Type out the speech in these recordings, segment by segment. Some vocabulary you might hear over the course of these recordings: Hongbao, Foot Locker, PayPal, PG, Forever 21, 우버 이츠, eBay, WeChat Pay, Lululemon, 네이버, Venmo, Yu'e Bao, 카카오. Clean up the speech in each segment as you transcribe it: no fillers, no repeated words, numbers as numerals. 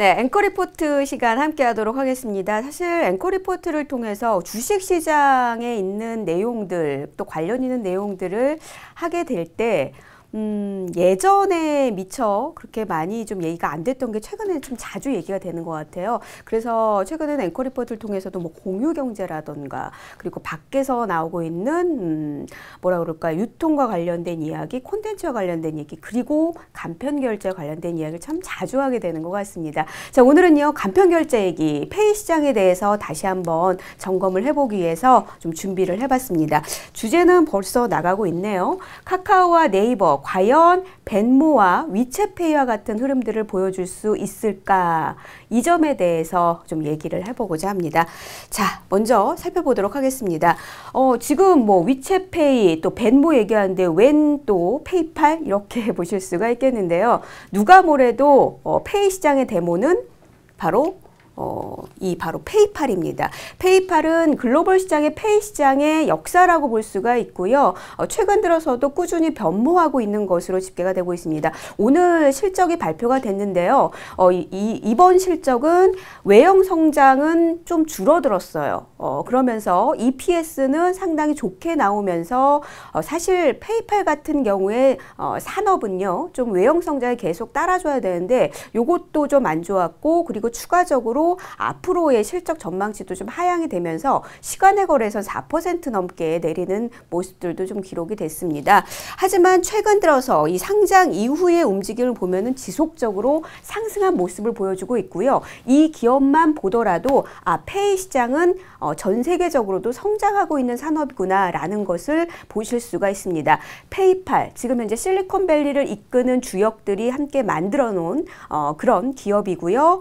네, 앵커 리포트 시간 함께 하도록 하겠습니다. 사실 앵커 리포트를 통해서 주식시장에 있는 내용들, 또 관련 있는 내용들을 하게 될 때 예전에 미처 그렇게 많이 좀 얘기가 안 됐던 게 최근에 좀 자주 얘기가 되는 것 같아요. 그래서 최근에는 앵커 리포트를 통해서도 뭐 공유 경제라던가 그리고 밖에서 나오고 있는 뭐라 그럴까 유통과 관련된 이야기, 콘텐츠와 관련된 얘기, 그리고 간편결제와 관련된 이야기를 참 자주 하게 되는 것 같습니다. 자, 오늘은요 간편결제 얘기, 페이 시장에 대해서 다시 한번 점검을 해보기 위해서 좀 준비를 해봤습니다. 주제는 벌써 나가고 있네요. 카카오와 네이버 과연 벤모와 위챗페이와 같은 흐름들을 보여줄 수 있을까? 이 점에 대해서 좀 얘기를 해보고자 합니다. 자, 먼저 살펴보도록 하겠습니다. 지금 뭐 위챗페이 또 벤모 얘기하는데 웬 또 페이팔 이렇게 보실 수가 있겠는데요. 누가 뭐래도 페이 시장의 데모는 바로 바로 페이팔입니다. 페이팔은 글로벌 시장의 페이 시장의 역사라고 볼 수가 있고요. 최근 들어서도 꾸준히 변모하고 있는 것으로 집계가 되고 있습니다. 오늘 실적이 발표가 됐는데요. 이번 실적은 외형 성장은 좀 줄어들었어요. 그러면서 EPS는 상당히 좋게 나오면서 사실 페이팔 같은 경우에 산업은요. 좀 외형 성장에 계속 따라줘야 되는데 요것도 좀 안 좋았고 그리고 추가적으로 앞으로의 실적 전망치도 좀 하향이 되면서 시간의 거래에서 4% 넘게 내리는 모습들도 좀 기록이 됐습니다. 하지만 최근 들어서 이 상장 이후의 움직임을 보면은 지속적으로 상승한 모습을 보여주고 있고요. 이 기업만 보더라도 페이 시장은 전 세계적으로도 성장하고 있는 산업이구나라는 것을 보실 수가 있습니다. 페이팔, 지금 현재 실리콘밸리를 이끄는 주역들이 함께 만들어 놓은 그런 기업이고요.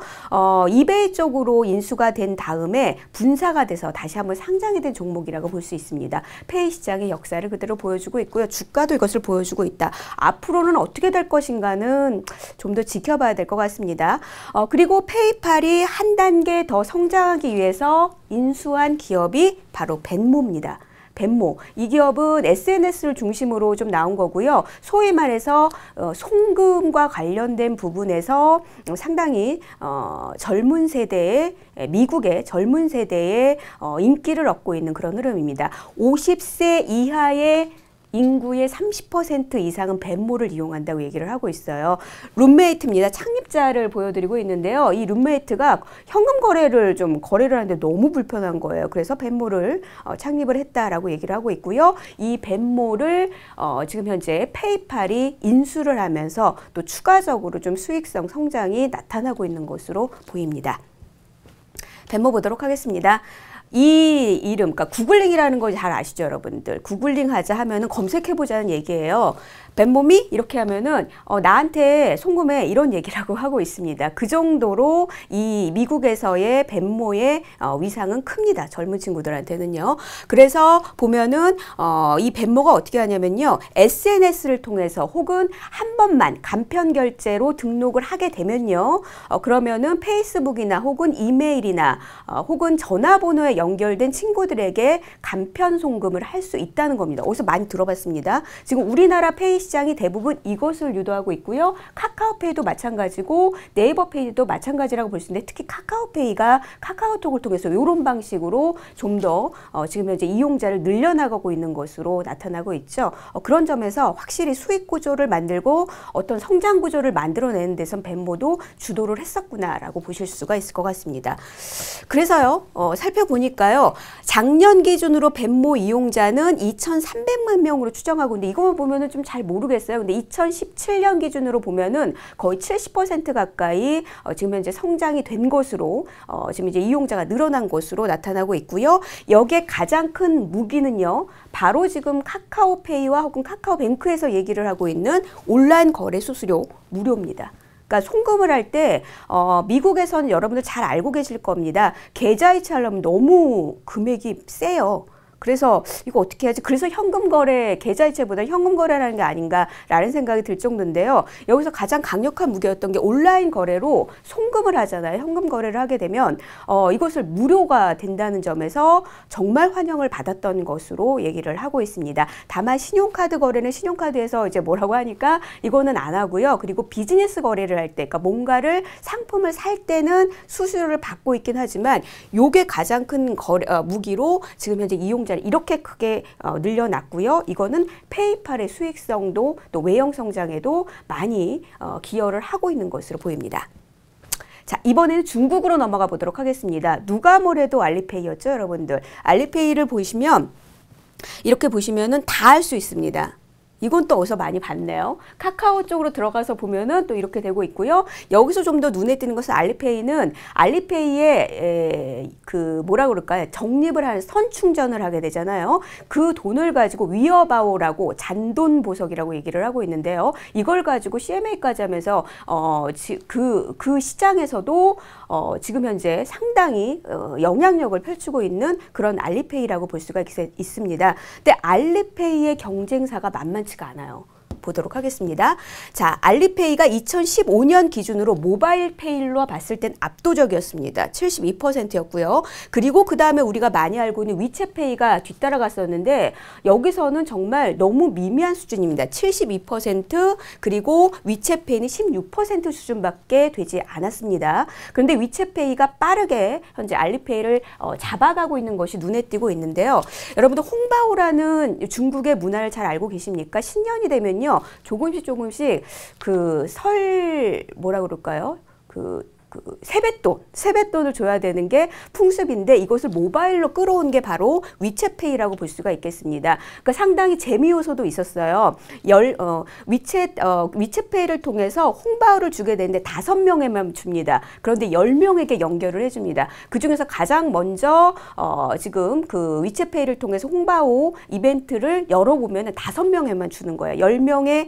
이베이 쪽으로 인수가 된 다음에 분사가 돼서 다시 한번 상장이 된 종목이라고 볼 수 있습니다. 페이 시장의 역사를 그대로 보여주고 있고요. 주가도 이것을 보여주고 있다. 앞으로는 어떻게 될 것인가는 좀 더 지켜봐야 될 것 같습니다. 그리고 페이팔이 한 단계 더 성장하기 위해서 인수한 기업이 바로 벤모입니다. 벤모. 이 기업은 SNS를 중심으로 좀 나온 거고요. 소위 말해서 송금과 관련된 부분에서 상당히 젊은 세대의 미국의 젊은 세대의 인기를 얻고 있는 그런 흐름입니다. 50세 이하의 인구의 30% 이상은 벤모를 이용한다고 얘기를 하고 있어요. 룸메이트입니다. 창립자를 보여드리고 있는데요. 이 룸메이트가 현금 거래를 좀 거래를 하는데 너무 불편한 거예요. 그래서 벤모를 창립을 했다라고 얘기를 하고 있고요. 이 벤모를 지금 현재 페이팔이 인수를 하면서 또 추가적으로 좀 수익성 성장이 나타나고 있는 것으로 보입니다. 벤모 보도록 하겠습니다. 이 이름, 그러니까 구글링이라는 거 잘 아시죠, 여러분들? 구글링 하자 하면은 검색해보자는 얘기예요. 벤모미? 이렇게 하면은 나한테 송금해 이런 얘기라고 하고 있습니다. 그 정도로 이 미국에서의 벤모의 위상은 큽니다. 젊은 친구들한테는요. 그래서 보면은 이 벤모가 어떻게 하냐면요. SNS를 통해서 혹은 한 번만 간편결제로 등록을 하게 되면요. 그러면은 페이스북이나 혹은 이메일이나 혹은 전화번호에 연결된 친구들에게 간편 송금을 할 수 있다는 겁니다. 어디서 많이 들어봤습니다. 지금 우리나라 페이 시장이 대부분 이것을 유도하고 있고요. 카카오페이도 마찬가지고 네이버페이도 마찬가지라고 볼 수 있는데 특히 카카오페이가 카카오톡을 통해서 이런 방식으로 좀 더 지금 현재 이용자를 늘려나가고 있는 것으로 나타나고 있죠. 그런 점에서 확실히 수익 구조를 만들고 어떤 성장 구조를 만들어내는 데선 벤모도 주도를 했었구나라고 보실 수가 있을 것 같습니다. 그래서요. 살펴보니 작년 기준으로 벤모 이용자는 2,300만 명으로 추정하고 있는데 이거만 보면은 좀 잘 모르겠어요. 근데 2017년 기준으로 보면은 거의 70% 가까이 지금 현재 성장이 된 것으로 지금 이제 이용자가 늘어난 것으로 나타나고 있고요. 여기에 가장 큰 무기는요. 바로 지금 카카오페이와 혹은 카카오뱅크에서 얘기를 하고 있는 온라인 거래 수수료 무료입니다. 그러니까 송금을 할 때 미국에서는 여러분들 잘 알고 계실 겁니다. 계좌이체하려면 너무 금액이 세요. 그래서 이거 어떻게 해야지? 그래서 현금 거래, 계좌이체보다 현금 거래라는 게 아닌가라는 생각이 들 정도인데요. 여기서 가장 강력한 무기였던 게 온라인 거래로 송금을 하잖아요. 현금 거래를 하게 되면 이것을 무료가 된다는 점에서 정말 환영을 받았던 것으로 얘기를 하고 있습니다. 다만 신용카드 거래는 신용카드에서 이제 뭐라고 하니까 이거는 안 하고요. 그리고 비즈니스 거래를 할 때, 그러니까 뭔가를 상품을 살 때는 수수료를 받고 있긴 하지만 요게 가장 큰 무기로 지금 현재 이용자를 이렇게 크게 늘려놨고요. 이거는 페이팔의 수익성도 또 외형 성장에도 많이 기여를 하고 있는 것으로 보입니다. 자, 이번에는 중국으로 넘어가 보도록 하겠습니다. 누가 뭐래도 알리페이였죠, 여러분들. 알리페이를 보시면 이렇게 보시면은 다 할 수 있습니다. 이건 또 어디서 많이 봤네요. 카카오 쪽으로 들어가서 보면은 또 이렇게 되고 있고요. 여기서 좀 더 눈에 띄는 것은 알리페이는 알리페이의 그 뭐라 그럴까요? 적립을 하는 선충전을 하게 되잖아요. 그 돈을 가지고 위어바오라고 잔돈 보석이라고 얘기를 하고 있는데요. 이걸 가지고 CMA까지 하면서 그 시장에서도 지금 현재 상당히 영향력을 펼치고 있는 그런 알리페이라고 볼 수가 있습니다. 근데 알리페이의 경쟁사가 만만치 않아요. 보도록 하겠습니다. 자, 알리페이가 2015년 기준으로 모바일 페이로 봤을 땐 압도적이었습니다. 72%였고요. 그리고 그 다음에 우리가 많이 알고 있는 위챗 페이가 뒤따라갔었는데 여기서는 정말 너무 미미한 수준입니다. 72% 그리고 위챗 페이는 16% 수준밖에 되지 않았습니다. 그런데 위챗 페이가 빠르게 현재 알리페이를 잡아가고 있는 것이 눈에 띄고 있는데요. 여러분들 홍바오라는 중국의 문화를 잘 알고 계십니까? 신년이 되면요. 조금씩 그 설 뭐라 그럴까요? 그 세뱃돈을 줘야 되는 게 풍습인데 이것을 모바일로 끌어온 게 바로 위챗페이라고 볼 수가 있겠습니다. 그러니까 상당히 재미 요소도 있었어요. 위챗페이를 통해서 홍바오를 주게 되는데 5명에만 줍니다. 그런데 10명에게 연결을 해줍니다. 그 중에서 가장 먼저 지금 그 위챗페이를 통해서 홍바오 이벤트를 열어보면 5명에만 주는 거예요. 10명에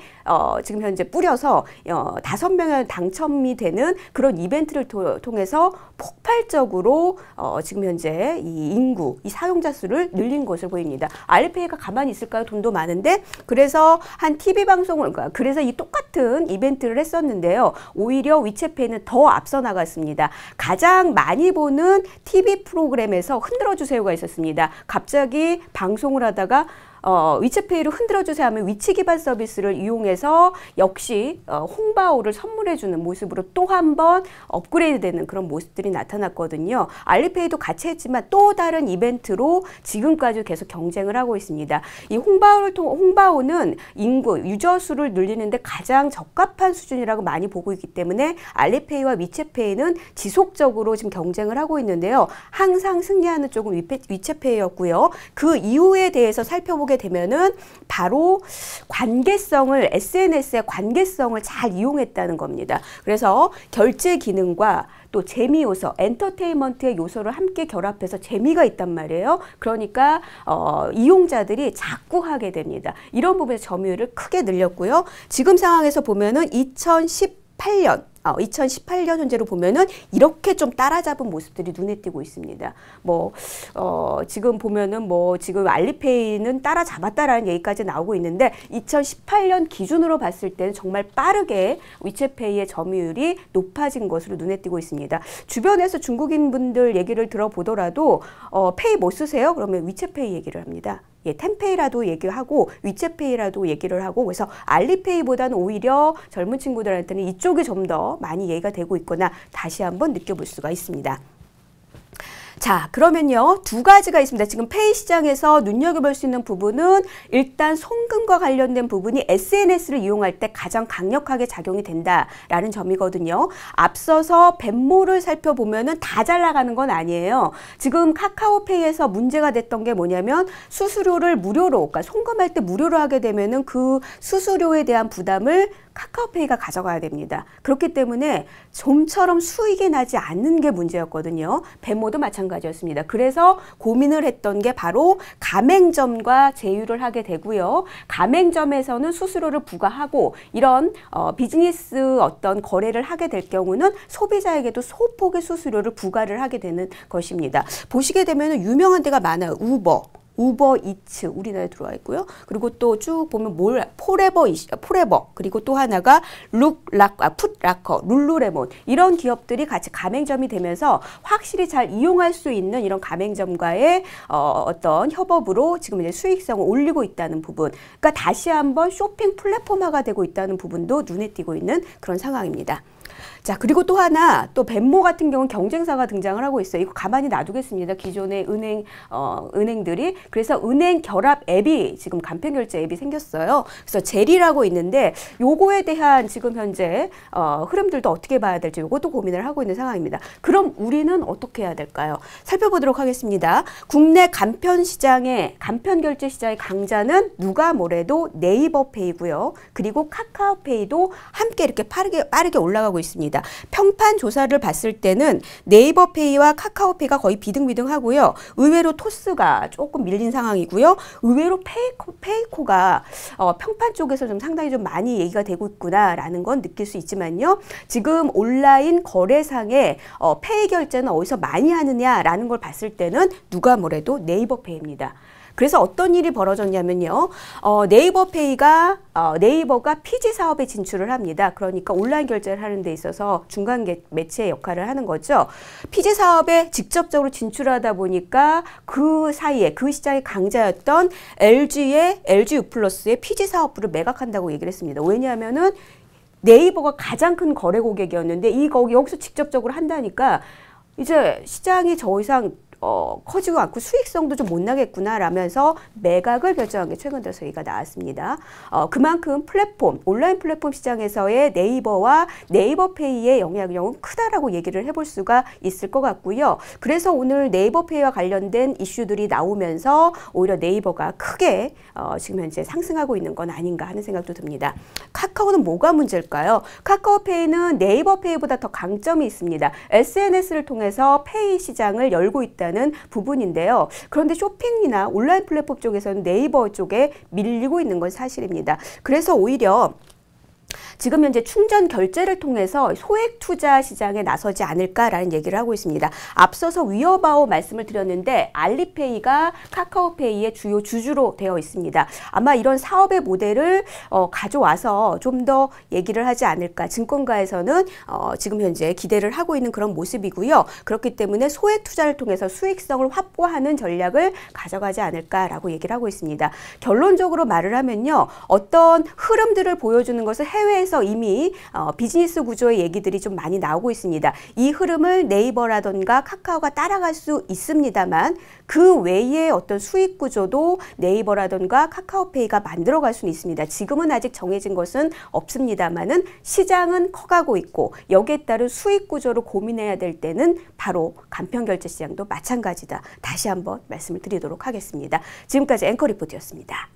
지금 현재 뿌려서 5명에 당첨이 되는 그런 이벤트 를 통해서 폭발적으로 지금 현재 이 인구, 이 사용자 수를 늘린 것을 보입니다. 알리페이가 가만히 있을까요? 돈도 많은데. 그래서 한 TV 방송을, 그래서 이 똑같은 이벤트를 했었는데요. 오히려 위챗페이는 더 앞서 나갔습니다. 가장 많이 보는 TV 프로그램에서 흔들어 주세요가 있었습니다. 갑자기 방송을 하다가 위챗페이를 흔들어주세요 하면 위치 기반 서비스를 이용해서 역시 홍바오를 선물해주는 모습으로 또 한 번 업그레이드 되는 그런 모습들이 나타났거든요. 알리페이도 같이 했지만 또 다른 이벤트로 지금까지 계속 경쟁을 하고 있습니다. 이 홍바오는 인구, 유저 수를 늘리는데 가장 적합한 수준이라고 많이 보고 있기 때문에 알리페이와 위챗페이는 지속적으로 지금 경쟁을 하고 있는데요. 항상 승리하는 쪽은 위챗페이였고요. 그 이후에 대해서 살펴보겠습니다. 되면은 바로 관계성을 SNS의 관계성을 잘 이용했다는 겁니다. 그래서 결제 기능과 또 재미 요소, 엔터테인먼트의 요소를 함께 결합해서 재미가 있단 말이에요. 그러니까 이용자들이 자꾸 하게 됩니다. 이런 부분에서 점유율을 크게 늘렸고요. 지금 상황에서 보면은 2018년 현재로 보면은 이렇게 좀 따라잡은 모습들이 눈에 띄고 있습니다. 지금 보면은 지금 알리페이는 따라잡았다라는 얘기까지 나오고 있는데 2018년 기준으로 봤을 때는 정말 빠르게 위챗페이의 점유율이 높아진 것으로 눈에 띄고 있습니다. 주변에서 중국인 분들 얘기를 들어보더라도 페이 뭐 쓰세요? 그러면 위챗페이 얘기를 합니다. 예, 텐페이라도 얘기하고 위챗페이라도 얘기를 하고 그래서 알리페이보다는 오히려 젊은 친구들한테는 이쪽이 좀 더 많이 얘기가 되고 있거나 다시 한번 느껴볼 수가 있습니다. 자, 그러면요. 두 가지가 있습니다. 지금 페이 시장에서 눈여겨볼 수 있는 부분은 일단 송금과 관련된 부분이 SNS를 이용할 때 가장 강력하게 작용이 된다라는 점이거든요. 앞서서 벤모를 살펴보면은 다 잘 나가는 건 아니에요. 지금 카카오페이에서 문제가 됐던 게 뭐냐면 수수료를 무료로, 그러니까 송금할 때 무료로 하게 되면은 그 수수료에 대한 부담을 카카오페이가 가져가야 됩니다. 그렇기 때문에 좀처럼 수익이 나지 않는 게 문제였거든요. 벤모도 마찬가지였습니다. 그래서 고민을 했던 게 바로 가맹점과 제휴를 하게 되고요. 가맹점에서는 수수료를 부과하고 이런 비즈니스 어떤 거래를 하게 될 경우는 소비자에게도 소폭의 수수료를 부과를 하게 되는 것입니다. 보시게 되면 유명한 데가 많아요. 우버. 우버 이츠 우리나라에 들어와 있고요. 그리고 또 쭉 보면 뭘 포레버 그리고 또 하나가 풋락커, 룰루레몬 이런 기업들이 같이 가맹점이 되면서 확실히 잘 이용할 수 있는 이런 가맹점과의 어떤 협업으로 지금 이제 수익성을 올리고 있다는 부분. 그러니까 다시 한번 쇼핑 플랫폼화가 되고 있다는 부분도 눈에 띄고 있는 그런 상황입니다. 자, 그리고 또 하나, 또 벤모 같은 경우는 경쟁사가 등장을 하고 있어요. 이거 가만히 놔두겠습니다. 기존의 은행들이. 그래서 은행 결합 앱이 지금 간편 결제 앱이 생겼어요. 그래서 제리라고 있는데 요거에 대한 지금 현재 흐름들도 어떻게 봐야 될지 요것도 고민을 하고 있는 상황입니다. 그럼 우리는 어떻게 해야 될까요? 살펴보도록 하겠습니다. 국내 간편 결제 시장의 강자는 누가 뭐래도 네이버페이고요. 그리고 카카오페이도 함께 이렇게 빠르게 올라가고 있습니다. 평판 조사를 봤을 때는 네이버페이와 카카오페이가 거의 비등비등하고요. 의외로 토스가 조금 밀린 상황이고요. 의외로 페이코가 평판 쪽에서 좀 상당히 좀 많이 얘기가 되고 있구나라는 건 느낄 수 있지만요. 지금 온라인 거래상에 페이 결제는 어디서 많이 하느냐라는 걸 봤을 때는 누가 뭐래도 네이버페이입니다. 그래서 어떤 일이 벌어졌냐면요. 네이버가 PG 사업에 진출을 합니다. 그러니까 온라인 결제를 하는 데 있어서 중간 매체의 역할을 하는 거죠. PG 사업에 직접적으로 진출하다 보니까 그 사이에 그 시장의 강자였던 LG U+의 PG 사업부를 매각한다고 얘기를 했습니다. 왜냐하면은 네이버가 가장 큰 거래 고객이었는데 여기서 직접적으로 한다니까 이제 시장이 더 이상 커지고 않고 수익성도 좀 못 나겠구나 라면서 매각을 결정한 게 최근 들어서 얘기가 나왔습니다. 그만큼 온라인 플랫폼 시장에서의 네이버와 네이버페이의 영향력은 크다라고 얘기를 해볼 수가 있을 것 같고요. 그래서 오늘 네이버페이와 관련된 이슈들이 나오면서 오히려 네이버가 크게 지금 현재 상승하고 있는 건 아닌가 하는 생각도 듭니다. 카카오는 뭐가 문제일까요? 카카오페이는 네이버페이보다 더 강점이 있습니다. SNS를 통해서 페이 시장을 열고 있다는 부분인데요. 그런데 쇼핑이나 온라인 플랫폼 쪽에서는 네이버 쪽에 밀리고 있는 건 사실입니다. 그래서 오히려 지금 현재 충전 결제를 통해서 소액 투자 시장에 나서지 않을까라는 얘기를 하고 있습니다. 앞서서 위어바오 말씀을 드렸는데 알리페이가 카카오페이의 주요 주주로 되어 있습니다. 아마 이런 사업의 모델을 가져와서 좀 더 얘기를 하지 않을까. 증권가에서는 지금 현재 기대를 하고 있는 그런 모습이고요. 그렇기 때문에 소액 투자를 통해서 수익성을 확보하는 전략을 가져가지 않을까라고 얘기를 하고 있습니다. 결론적으로 말을 하면요. 어떤 흐름들을 보여주는 것을 해외에서 이미 비즈니스 구조의 얘기들이 좀 많이 나오고 있습니다. 이 흐름을 네이버라던가 카카오가 따라갈 수 있습니다만 그 외의 어떤 수익 구조도 네이버라던가 카카오페이가 만들어갈 수는 있습니다. 지금은 아직 정해진 것은 없습니다만은 시장은 커가고 있고 여기에 따른 수익 구조를 고민해야 될 때는 바로 간편결제 시장도 마찬가지다. 다시 한번 말씀을 드리도록 하겠습니다. 지금까지 앵커 리포트였습니다.